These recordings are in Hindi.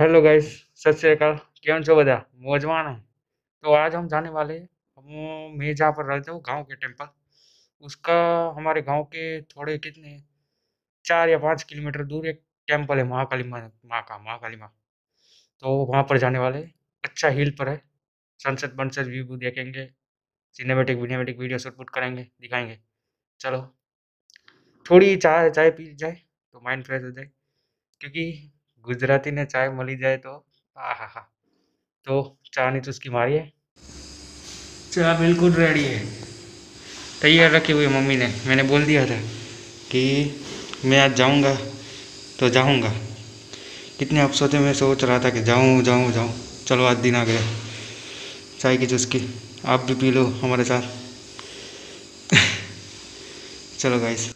हेलो गाइस, सत श्री अकाल। केम छो बधा मौजवान है। तो आज हम जाने वाले हैं, मैं जहाँ पर रहता हूँ गांव के टेम्पल, उसका हमारे गांव के थोड़े कितने 4 या 5 किलोमीटर दूर एक टेम्पल है महाकाली माँ। तो वहाँ पर जाने वाले हैं। अच्छा हिल पर है, सनसेट बनसेट व्यू देखेंगे, सिनेमेटिक वीडियो शूट करेंगे, दिखाएंगे। चलो थोड़ी चाय पी जाए तो माइंड फ्रेश हो जाए, क्योंकि गुजराती ने चाय मिली जाए तो आहा। तो चाय नहीं तो उसकी मारी है। चाय बिल्कुल रेडी है, तैयार रखी हुई मम्मी ने। मैंने बोल दिया था कि मैं आज जाऊंगा तो जाऊंगा। कितने अफसों से मैं सोच रहा था कि जाऊं। चलो आज दिन आ गया। चाय की चुस्की आप भी पी लो हमारे साथ। चलो गाइस,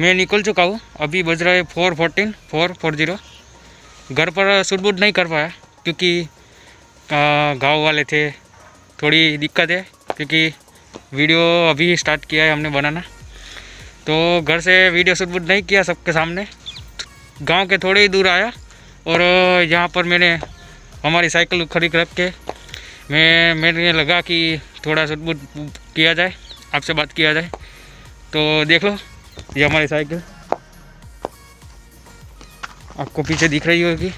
मैं निकल चुका हूँ। अभी बज रहा है 4:40। घर पर शूट नहीं कर पाया क्योंकि गांव वाले थे, थोड़ी दिक्कत है क्योंकि वीडियो अभी स्टार्ट किया है हमने बनाना, तो घर से वीडियो शूट नहीं किया सबके सामने। गांव के थोड़े ही दूर आया और यहाँ पर मैंने हमारी साइकिल खरीद रख के मैंने लगा कि थोड़ा शूट किया जाए, आपसे बात किया जाए। तो देख लो, ये हमारी साइकिल आपको पीछे दिख रही होगी।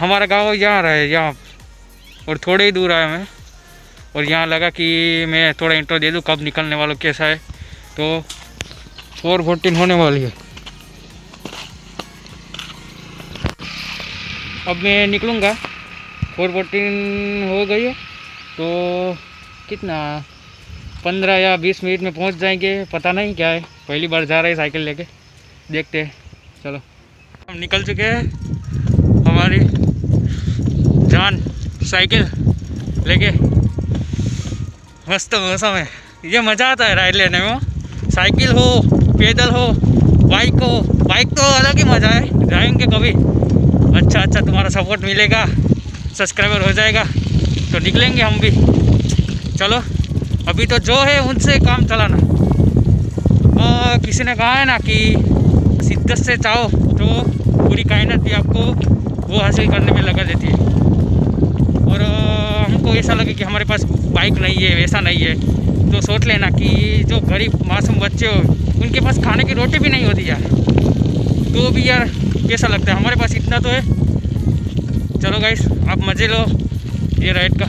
हमारा गांव यहाँ रहा है, यहाँ और थोड़े ही दूर आया मैं, और यहाँ लगा कि मैं थोड़ा इंट्रो दे दूँ कब निकलने वालों कैसा है। तो 4:14 होने वाली है। अब मैं निकलूँगा। 4:14 हो गई है तो कितना 15 या 20 मिनट में पहुंच जाएंगे, पता नहीं क्या है। पहली बार जा रहे हैं साइकिल लेके, देखते हैं। चलो हम निकल चुके हैं, हमारी जान साइकिल लेके। मस्त मौसम है, ये मज़ा आता है राइड लेने में। साइकिल हो, पैदल हो, बाइक हो, बाइक तो अलग ही मज़ा है। जाएंगे कभी, अच्छा तुम्हारा सपोर्ट मिलेगा, सब्सक्राइबर हो जाएगा तो निकलेंगे हम भी। चलो अभी तो जो है उनसे काम चलाना। किसी ने कहा है ना कि शिद्दत से चाहो तो पूरी कायनात भी आपको वो हासिल करने में लगा देती है। और हमको ऐसा लगे कि हमारे पास बाइक नहीं है, वैसा नहीं है, तो सोच लेना कि जो गरीब मासूम बच्चे हो उनके पास खाने की रोटी भी नहीं होती यार, तो भी यार कैसा लगता है। हमारे पास इतना तो है। चलो गाइस, आप मज़े लो ये राइड का।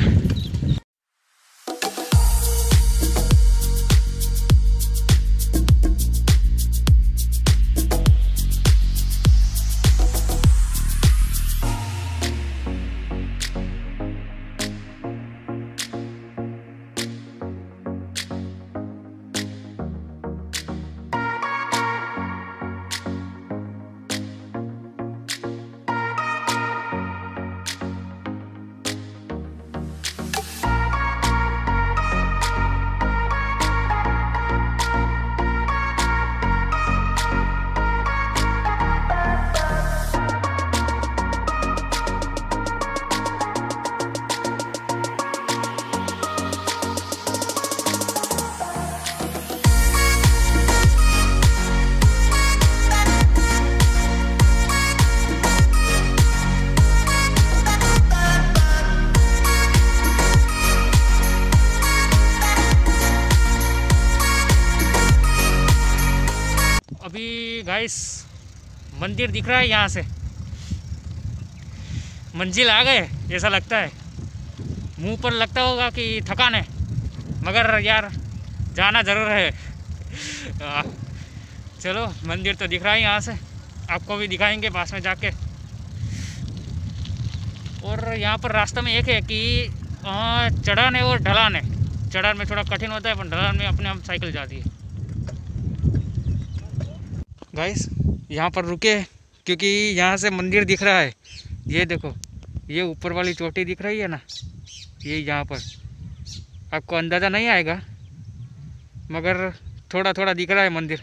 गाइस, मंदिर दिख रहा है, यहाँ से मंजिल आ गए ऐसा लगता है। मुंह पर लगता होगा कि थकान है, मगर यार जाना ज़रूर है। चलो मंदिर तो दिख रहा है, यहाँ से आपको भी दिखाएंगे पास में जाके। और यहाँ पर रास्ते में एक है कि चढ़ान है और ढलान है। चढ़ान में थोड़ा कठिन होता है, पर ढलान में अपने आप साइकिल जाती है। गाइस यहाँ पर रुके क्योंकि यहाँ से मंदिर दिख रहा है। ये देखो, ये ऊपर वाली चोटी दिख रही है ना, ये यहाँ पर आपको अंदाज़ा नहीं आएगा मगर थोड़ा थोड़ा दिख रहा है मंदिर।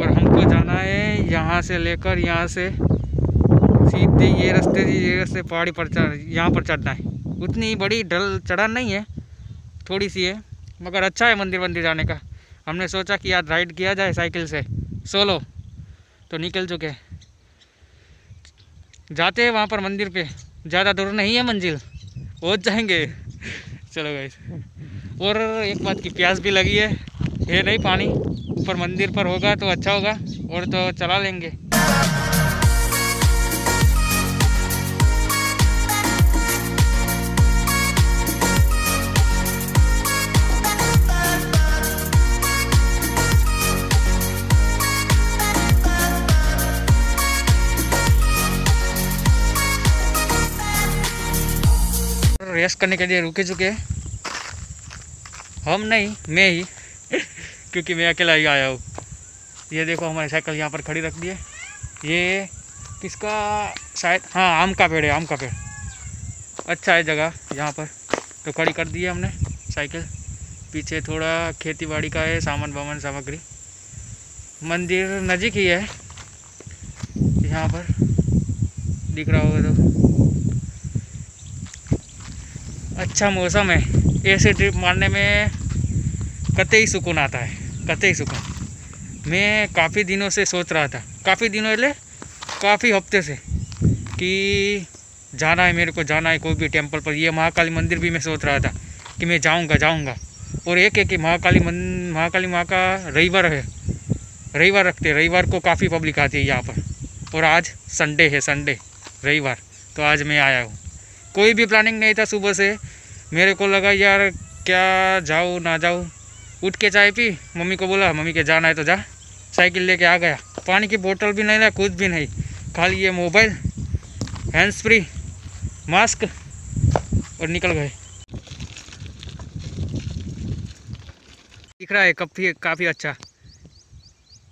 और हमको जाना है यहाँ से लेकर यहाँ से सीधे ये रास्ते पहाड़ी पर यहाँ पर चढ़ना है। उतनी बड़ी ढल चढ़ान नहीं है, थोड़ी सी है, मगर अच्छा है मंदिर जाने का। हमने सोचा कि यार राइड किया जाए साइकिल से सोलो, तो निकल चुके हैं। जाते हैं वहाँ पर मंदिर पे, ज़्यादा दूर नहीं है मंजिल, पहुँच जाएंगे। चलो गाइस, और एक बात की प्यास भी लगी है नहीं पानी, पर मंदिर पर होगा तो अच्छा होगा, और तो चला लेंगे। रेस्ट करने के लिए रुके चुके हैं हम, नहीं मैं ही क्योंकि मैं अकेला ही आया हूँ। ये देखो हमारी साइकिल यहाँ पर खड़ी रख दी है। ये किसका शायद, हाँ आम का पेड़ है, आम का पेड़ अच्छा है जगह यहाँ पर, तो खड़ी कर दी है हमने साइकिल। पीछे थोड़ा खेती बाड़ी का है सामान वामान सामग्री। मंदिर नज़दीक ही है, यहाँ पर दिख रहा होगा तो। अच्छा मौसम है, ऐसे ट्रिप मारने में कतई सुकून आता है, कतई सुकून। मैं काफ़ी दिनों से सोच रहा था, काफ़ी दिनों पहले, काफ़ी हफ्ते से, कि जाना है, मेरे को जाना है कोई भी टेंपल पर। ये महाकाली मंदिर भी मैं सोच रहा था कि मैं जाऊंगा। और एक है कि महाकाली माँ का रविवार है, रविवार रखते, रविवार को काफ़ी पब्लिक आती है यहाँ पर। और आज संडे है, संडे रविवार, तो आज मैं आया हूँ। कोई भी प्लानिंग नहीं था सुबह से। मेरे को लगा यार क्या जाऊँ ना जाऊँ, उठ के चाय पी, मम्मी को बोला मम्मी के जाना है तो जा, साइकिल लेके आ गया। पानी की बोतल भी नहीं लाया, कुछ भी नहीं, खाली ये मोबाइल, हैंड्स फ्री, मास्क, और निकल गए। दिख रहा है काफ़ी अच्छा,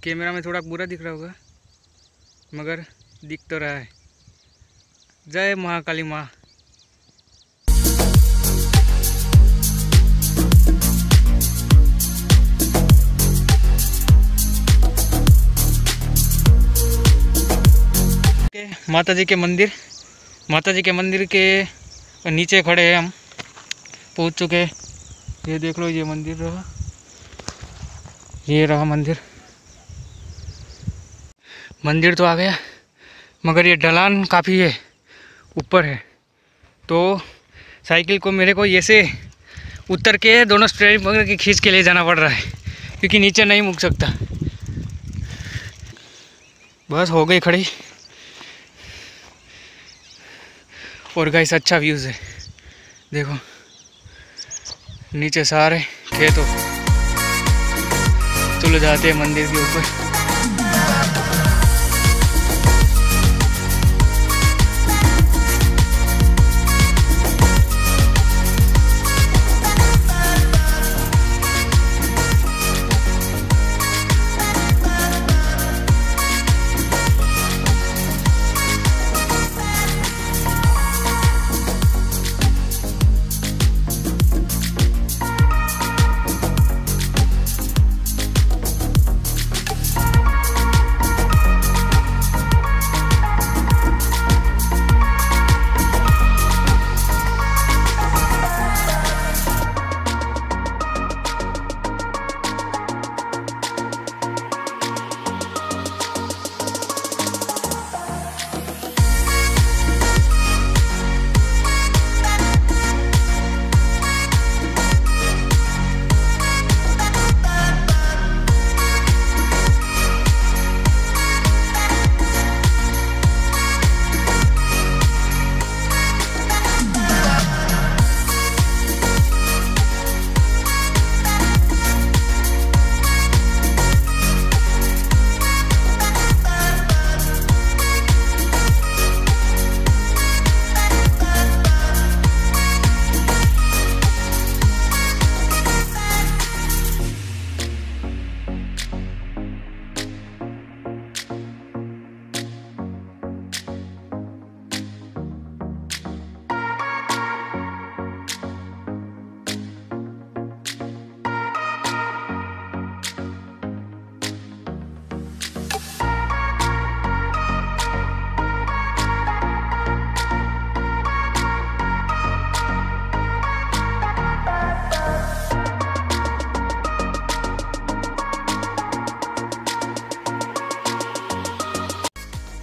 कैमरा में थोड़ा बुरा दिख रहा होगा मगर दिख तो रहा है। जय महाकाली माँ। माताजी के मंदिर के नीचे खड़े हैं हम, पहुंच चुके हैं। ये देख लो, ये मंदिर रहा, ये रहा मंदिर तो आ गया, मगर ये ढलान काफ़ी है, ऊपर है, तो साइकिल को मेरे को ऐसे उतर के दोनों स्ट्रेट पकड़ के खींच के ले जाना पड़ रहा है, क्योंकि नीचे नहीं मुक सकता। बस हो गई खड़ी। और गाइस अच्छा व्यूज़ है, देखो नीचे सारे खेतों चले जाते हैं मंदिर के ऊपर।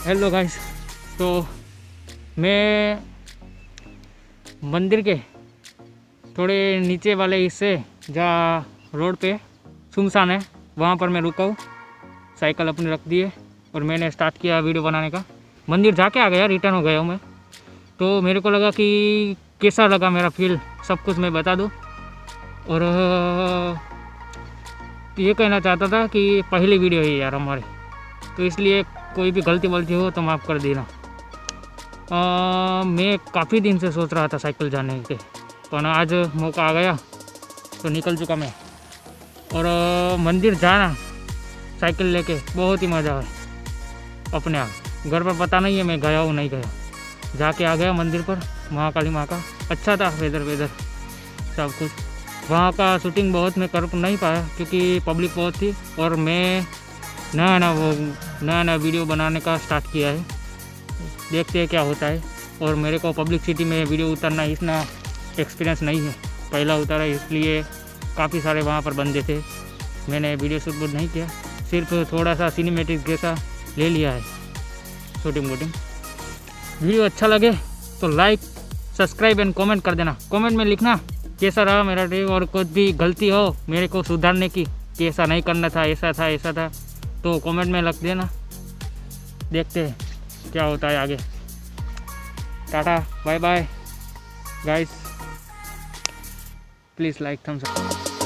हेलो गाइस, तो मैं मंदिर के थोड़े नीचे वाले हिस्से जहाँ रोड पे सुनसान है वहाँ पर मैं रुका हूँ। साइकिल अपने रख दिए और मैंने स्टार्ट किया वीडियो बनाने का। मंदिर जाके आ गया, रिटर्न हो गया हूँ मैं। तो मेरे को लगा कि कैसा लगा मेरा फील, सब कुछ मैं बता दूँ। और ये कहना चाहता था कि पहली वीडियो है यार हमारी, तो इसलिए कोई भी गलती वलती हो तो माफ़ कर देना। मैं काफ़ी दिन से सोच रहा था साइकिल जाने के, पर आज मौका आ गया तो निकल चुका मैं। और मंदिर जाना साइकिल लेके बहुत ही मज़ा है अपने आप। घर पर पता नहीं है मैं गया हूँ नहीं गया, जाके आ गया मंदिर पर महाकाली माँ का। अच्छा था वेदर सब कुछ। वहाँ का शूटिंग बहुत मैं कर नहीं पाया क्योंकि पब्लिक बहुत थी और मैं नया वीडियो बनाने का स्टार्ट किया है, देखते हैं क्या होता है। और मेरे को पब्लिक सिटी में वीडियो उतारना इतना एक्सपीरियंस नहीं है, पहला उतारा इसलिए काफ़ी सारे वहाँ पर बंदे थे। मैंने वीडियो शूट नहीं किया, सिर्फ थोड़ा सा सिनेमेटिक जैसा ले लिया है शूटिंग वूटिंग। वीडियो अच्छा लगे तो लाइक सब्सक्राइब एंड कमेंट कर देना। कमेंट में लिखना कैसा रहा मेरा ट्रिप, और कुछ भी गलती हो मेरे को सुधारने की कि ऐसा नहीं करना था, ऐसा था ऐसा था, तो कमेंट में लिख देना। देखते हैं क्या होता है आगे। Tata bye bye guys, please like thumbs up.